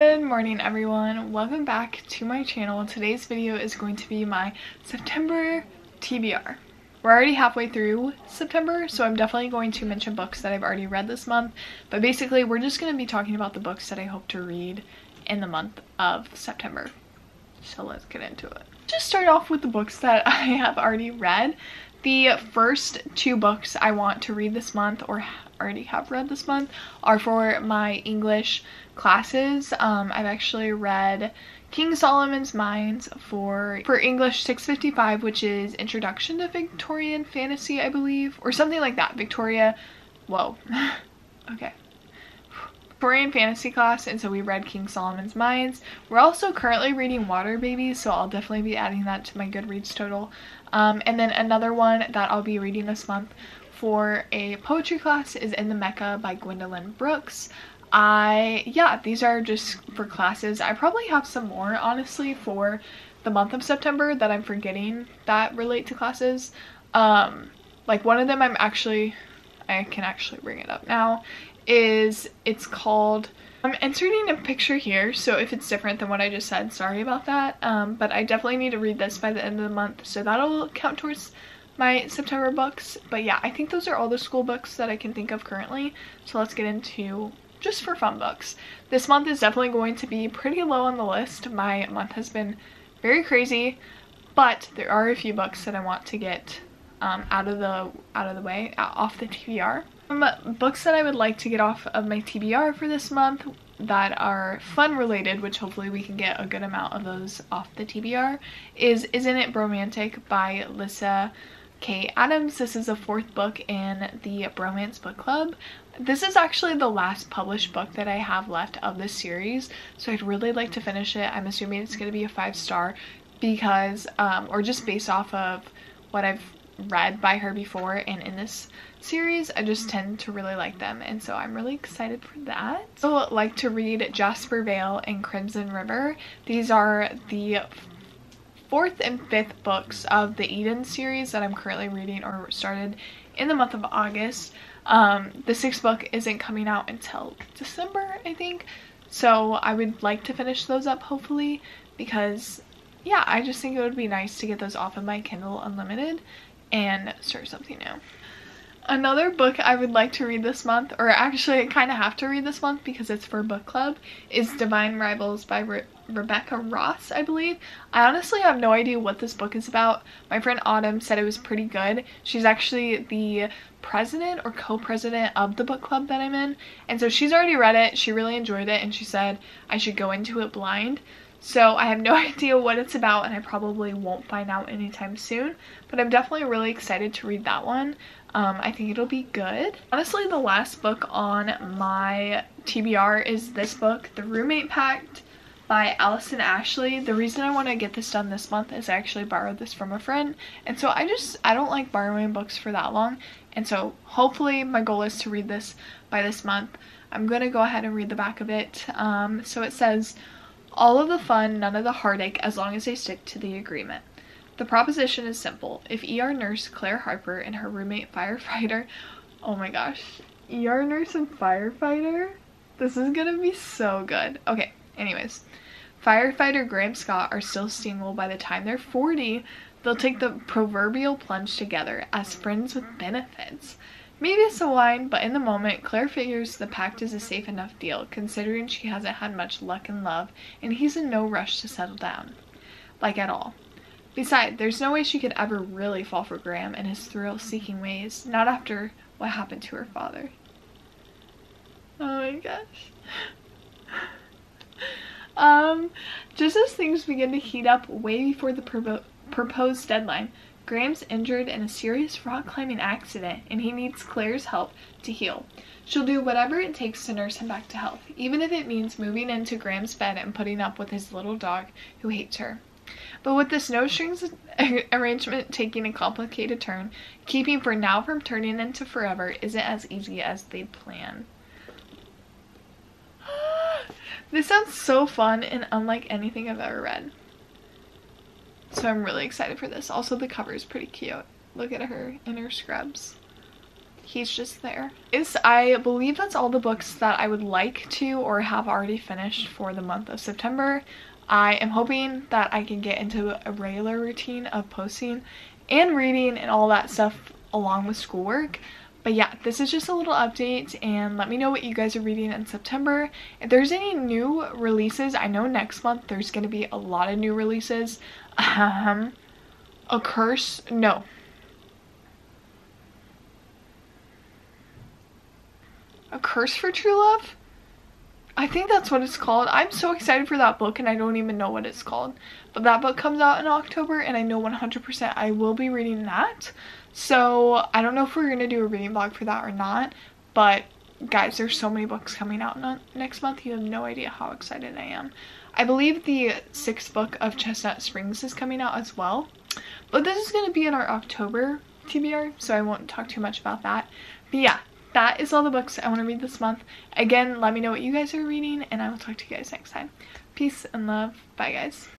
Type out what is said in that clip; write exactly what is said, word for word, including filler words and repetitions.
Good morning everyone, welcome back to my channel. Today's video is going to be my September T B R. We're already halfway through September, so I'm definitely going to mention books that I've already read this month, but basically we're just going to be talking about the books that I hope to read in the month of September. So let's get into it. Just start off with the books that I have already read. The first two books I want to read this month, or already have read this month, are for my English classes. Um, I've actually read King Solomon's Mines for, for English six fifty-five, which is Introduction to Victorian Fantasy, I believe, or something like that. Victoria, whoa, okay. Victorian Fantasy class, and so we read King Solomon's Mines. We're also currently reading Water Babies, so I'll definitely be adding that to my Goodreads total. Um, and then another one that I'll be reading this month for a poetry class is In the Mecca by Gwendolyn Brooks. I, yeah, these are just for classes. I probably have some more, honestly, for the month of September that I'm forgetting that relate to classes. Um, like one of them I'm actually, I can actually bring it up now. Is it's called, I'm inserting a picture here, so if it's different than what I just said, sorry about that, um, but I definitely need to read this by the end of the month, so that'll count towards my September books. But yeah, I think those are all the school books that I can think of currently, so let's get into just for fun books. This month is definitely going to be pretty low on the list. My month has been very crazy, but there are a few books that I want to get um, out of the, out of the way, off the T B R. Um, books that I would like to get off of my T B R for this month that are fun related, which hopefully we can get a good amount of those off the T B R, is Isn't It Bromantic by Lisa Kate Adams. This is the fourth book in the Bromance Book Club. This is actually the last published book that I have left of this series, so I'd really like to finish it. I'm assuming it's going to be a five star because, um, or just based off of what I've read by her before, and in this series I just tend to really like them, and so I'm really excited for that. I would like to read Jasper Vale and Crimson River. These are the fourth and fifth books of the Eden series that I'm currently reading, or started in the month of August. Um, the sixth book isn't coming out until December, I think, so I would like to finish those up hopefully, because yeah, I just think it would be nice to get those off of my Kindle Unlimited and start something new. Another book I would like to read this month, or actually I kind of have to read this month because it's for book club, is Divine Rivals by Re Rebecca Ross, I believe. I honestly have no idea what this book is about. My friend Autumn said it was pretty good. She's actually the president or co-president of the book club that I'm in, and so she's already read it. She really enjoyed it, and she said I should go into it blind. So I have no idea what it's about, and I probably won't find out anytime soon, but I'm definitely really excited to read that one. Um, I think it'll be good. Honestly, the last book on my T B R is this book, The Roommate Pact by Allison Ashley. The reason I want to get this done this month is I actually borrowed this from a friend, and so I just, I don't like borrowing books for that long, and so hopefully my goal is to read this by this month. I'm going to go ahead and read the back of it. Um, so it says, all of the fun, none of the heartache, as long as they stick to the agreement. The proposition is simple. If E R nurse Claire Harper and her roommate firefighter, oh my gosh, E R nurse and firefighter? This is gonna be so good. Okay, anyways, firefighter Graham Scott are still single by the time they're forty, they'll take the proverbial plunge together as friends with benefits. Maybe it's a whine, but in the moment, Claire figures the pact is a safe enough deal, considering she hasn't had much luck in love, and he's in no rush to settle down. Like, at all. Besides, there's no way she could ever really fall for Graham and his thrill-seeking ways, not after what happened to her father. Oh my gosh. um, just as things begin to heat up way before the propo- proposed deadline, Graham's injured in a serious rock climbing accident, and he needs Claire's help to heal. She'll do whatever it takes to nurse him back to health, even if it means moving into Graham's bed and putting up with his little dog who hates her. But with this no strings arrangement taking a complicated turn, keeping for now from turning into forever isn't as easy as they'd planned. This sounds so fun and unlike anything I've ever read. So I'm really excited for this. Also, the cover is pretty cute. Look at her in her scrubs. he's just there. Is I believe that's all the books that I would like to or have already finished for the month of September. I am hoping that I can get into a regular routine of posting and reading and all that stuff along with schoolwork. But yeah, this is just a little update, and let me know what you guys are reading in September. If there's any new releases, I know next month there's going to be a lot of new releases. Um, A Curse? No. A Curse for True Love? I think that's what it's called. I'm so excited for that book and I don't even know what it's called. But that book comes out in October and I know one hundred percent I will be reading that. So I don't know if we're going to do a reading vlog for that or not. But guys, there's so many books coming out no next month. You have no idea how excited I am. I believe the sixth book of Chestnut Springs is coming out as well. But this is going to be in our October T B R, so I won't talk too much about that. But yeah. That is all the books I want to read this month. Again, let me know what you guys are reading, and I will talk to you guys next time. Peace and love. Bye, guys.